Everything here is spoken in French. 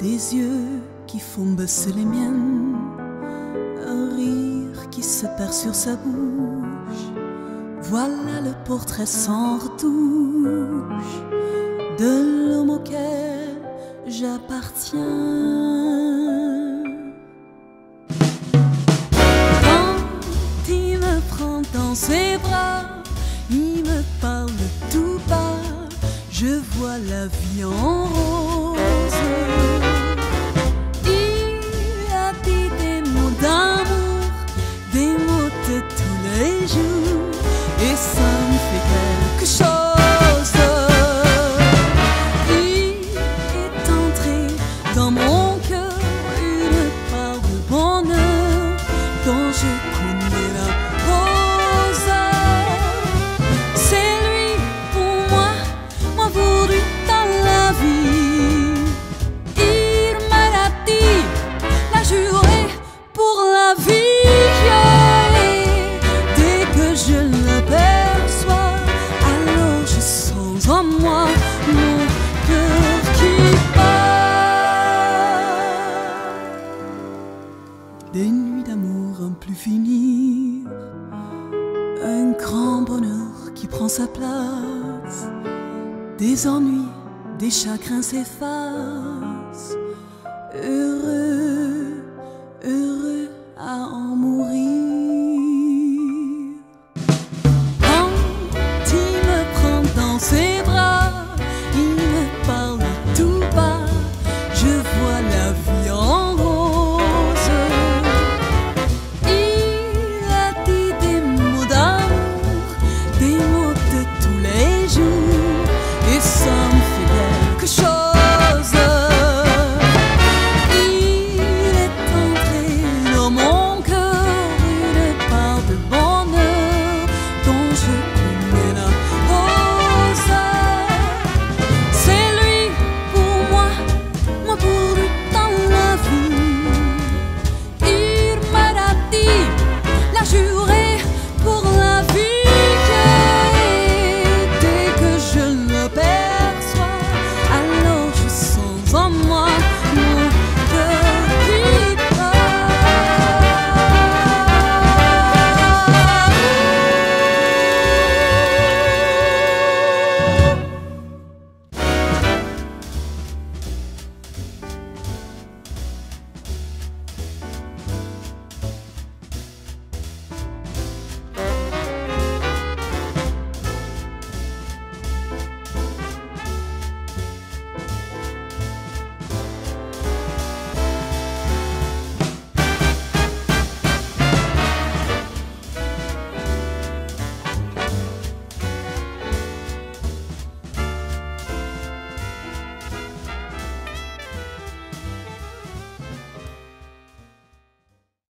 Des yeux qui font baisser les miennes, un rire qui se perd sur sa bouche. Voilà le portrait sans retouche de l'homme auquel j'appartiens. Quand il me prend dans ses bras, il me parle tout bas, je vois la vie en rose. Et ça me fait quelque chose. Il est entré dans mon cœur une part de bonheur dont je connais la cause. C'est lui pour moi pour lui dans la vie. Il m'a la dit, la jurée pour la vie. Des nuits d'amour en plus finir, un grand bonheur qui prend sa place, des ennuis, des chagrins s'effacent, heureux.